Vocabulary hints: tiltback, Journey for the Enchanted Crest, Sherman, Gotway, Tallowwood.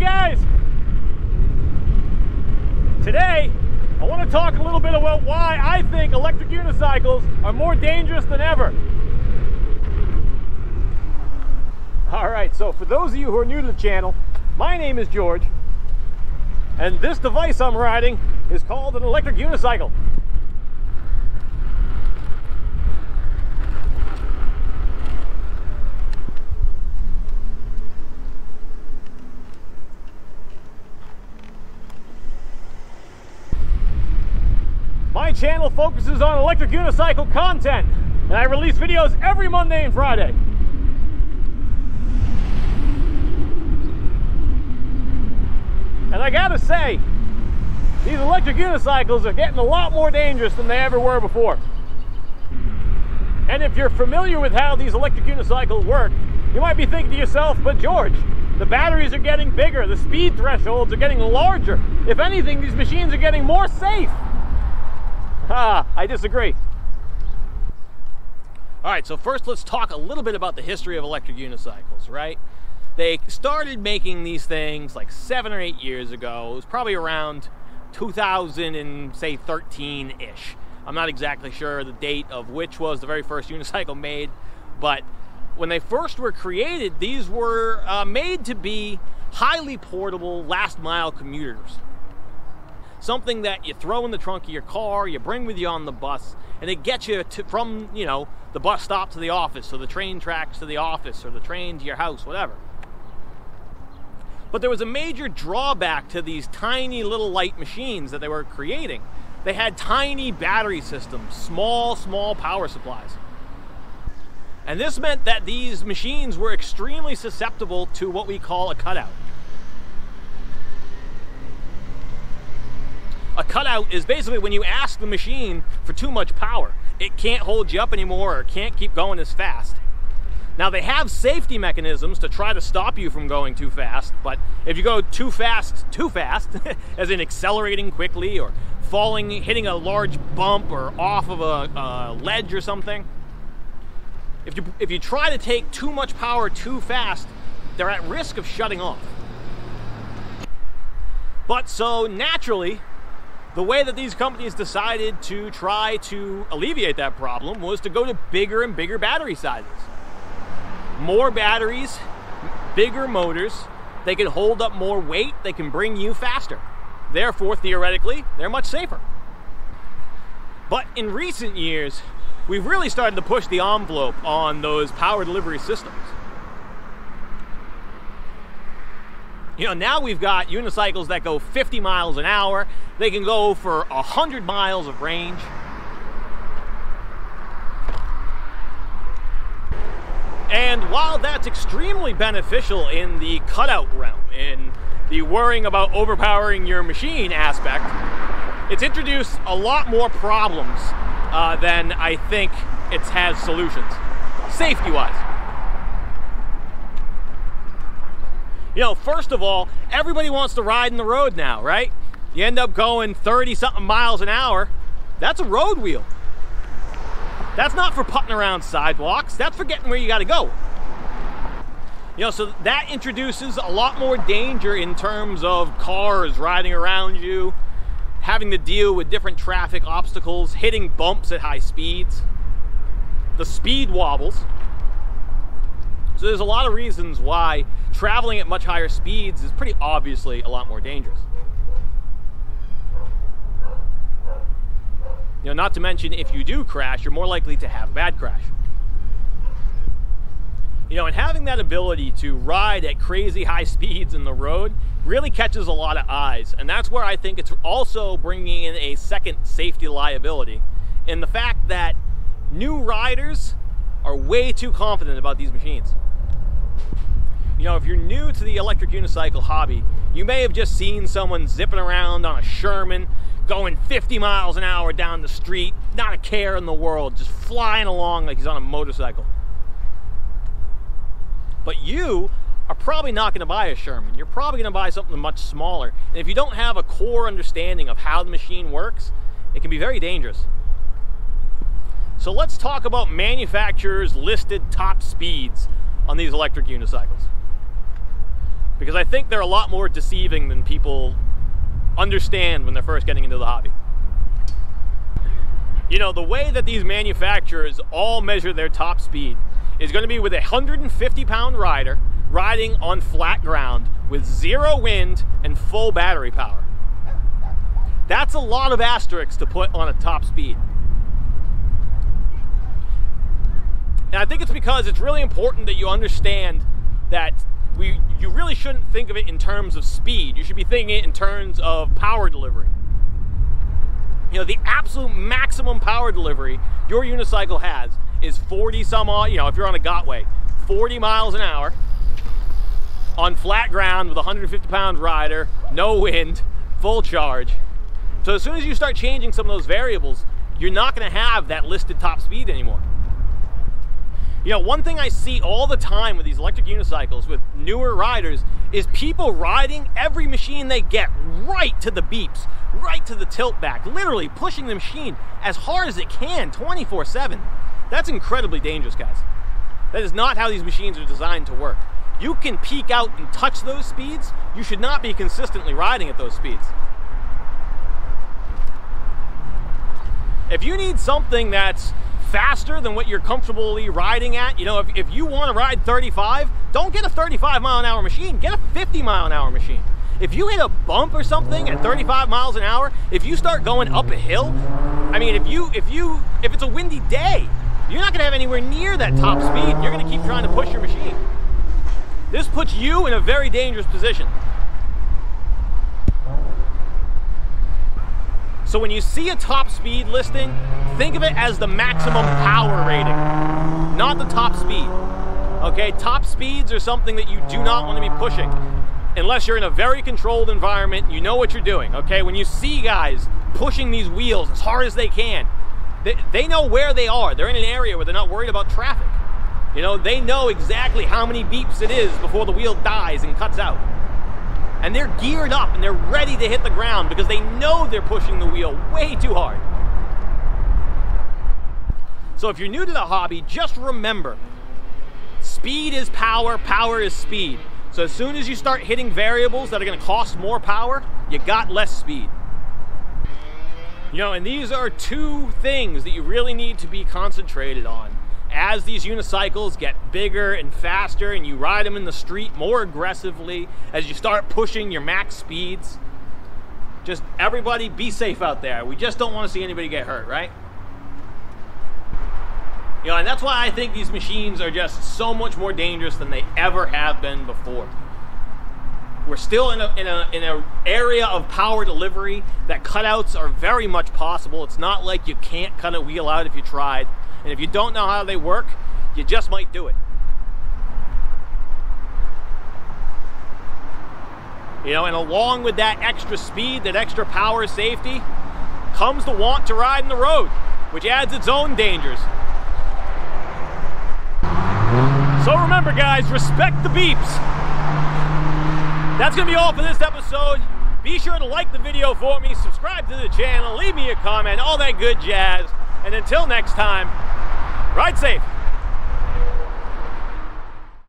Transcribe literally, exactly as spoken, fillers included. guys! Today, I want to talk a little bit about why I think electric unicycles are more dangerous than ever. Alright, so for those of you who are new to the channel, my name is George, and this device I'm riding is called an electric unicycle. My channel focuses on electric unicycle content, and I release videos every Monday and Friday. And I gotta say, these electric unicycles are getting a lot more dangerous than they ever were before. And if you're familiar with how these electric unicycles work, you might be thinking to yourself, but George, the batteries are getting bigger, the speed thresholds are getting larger. If anything, these machines are getting more safe. Ah, I disagree. All right, so first let's talk a little bit about the history of electric unicycles, right? They started making these things like seven or eight years ago. It was probably around two thousand and say thirteen-ish. I'm not exactly sure the date of which was the very first unicycle made, but when they first were created, these were uh, made to be highly portable last mile commuters. Something that you throw in the trunk of your car, you bring with you on the bus, and it gets you to, from, you know, the bus stop to the office, or the train tracks to the office, or the train to your house, whatever. But there was a major drawback to these tiny little light machines that they were creating. They had tiny battery systems, small, small power supplies. And this meant that these machines were extremely susceptible to what we call a cutout. A cutout is basically when you ask the machine for too much power. It can't hold you up anymore or can't keep going as fast. Now they have safety mechanisms to try to stop you from going too fast, but if you go too fast, too fast, as in accelerating quickly or falling, hitting a large bump or off of a, a ledge or something, if you, if you try to take too much power too fast, they're at risk of shutting off. But so naturally, the way that these companies decided to try to alleviate that problem was to go to bigger and bigger battery sizes. More batteries, bigger motors, they can hold up more weight, they can bring you faster. Therefore, theoretically, they're much safer. But in recent years, we've really started to push the envelope on those power delivery systems. You know, now we've got unicycles that go fifty miles an hour. They can go for one hundred miles of range. And while that's extremely beneficial in the cutout realm, in the worrying about overpowering your machine aspect, it's introduced a lot more problems uh, than I think it has solutions, safety-wise. You know, first of all, everybody wants to ride in the road now, right? You end up going thirty something miles an hour. That's a road wheel. That's not for putting around sidewalks. That's for getting where you gotta go. You know, so that introduces a lot more danger in terms of cars riding around you, having to deal with different traffic obstacles, hitting bumps at high speeds, the speed wobbles. So there's a lot of reasons why traveling at much higher speeds is pretty obviously a lot more dangerous. You know, not to mention if you do crash, you're more likely to have a bad crash. You know, and having that ability to ride at crazy high speeds in the road really catches a lot of eyes. And that's where I think it's also bringing in a second safety liability in the fact that new riders are way too confident about these machines. You know, if you're new to the electric unicycle hobby, you may have just seen someone zipping around on a Sherman, going fifty miles an hour down the street, not a care in the world, just flying along like he's on a motorcycle. But you are probably not going to buy a Sherman. You're probably going to buy something much smaller. And if you don't have a core understanding of how the machine works, it can be very dangerous. So let's talk about manufacturers' listed top speeds on these electric unicycles. because I think they're a lot more deceiving than people understand when they're first getting into the hobby. You know, the way that these manufacturers all measure their top speed is going to be with a one hundred fifty pound rider riding on flat ground with zero wind and full battery power. That's a lot of asterisks to put on a top speed. And I think it's because it's really important that you understand that we, you really shouldn't think of it in terms of speed. You should be thinking it in terms of power delivery. You know, the absolute maximum power delivery your unicycle has is forty some odd, you know, if you're on a Gotway, forty miles an hour on flat ground with a one hundred fifty pound rider, no wind, full charge. So as soon as you start changing some of those variables, you're not going to have that listed top speed anymore. You know, one thing I see all the time with these electric unicycles with newer riders is people riding every machine they get right to the beeps, right to the tilt back, literally pushing the machine as hard as it can twenty-four seven. That's incredibly dangerous, guys. That is not how these machines are designed to work. You can peek out and touch those speeds. You should not be consistently riding at those speeds. If you need something that's faster than what you're comfortably riding at, you know, if, if you want to ride thirty-five, don't get a thirty-five mile an hour machine, get a fifty mile an hour machine. If you hit a bump or something at thirty-five miles an hour, if you start going up a hill, I mean, if you, if you, if it's a windy day, you're not going to have anywhere near that top speed. You're going to keep trying to push your machine. This puts you in a very dangerous position. So when you see a top speed listing, think of it as the maximum power rating, not the top speed. Okay, top speeds are something that you do not want to be pushing unless you're in a very controlled environment, you know what you're doing. Okay, when you see guys pushing these wheels as hard as they can, they, they know where they are. They're in an area where they're not worried about traffic. You know, they know exactly how many beeps it is before the wheel dies and cuts out. And they're geared up and they're ready to hit the ground because they know they're pushing the wheel way too hard. So if you're new to the hobby, just remember, speed is power, power is speed. So as soon as you start hitting variables that are going to cost more power, you got less speed. You know, and these are two things that you really need to be concentrated on. As these unicycles get bigger and faster and you ride them in the street more aggressively, as you start pushing your max speeds, just everybody be safe out there. We just don't want to see anybody get hurt, right? You know, and that's why I think these machines are just so much more dangerous than they ever have been before. We're still in a, in a, in a area of power delivery that cutouts are very much possible. It's not like you can't cut a wheel out if you tried. And if you don't know how they work, you just might do it. You know, and along with that extra speed, that extra power, safety, comes the want to ride in the road, which adds its own dangers. So remember, guys, respect the beeps. That's going to be all for this episode. Be sure to like the video for me, subscribe to the channel, leave me a comment, all that good jazz. And until next time, ride safe.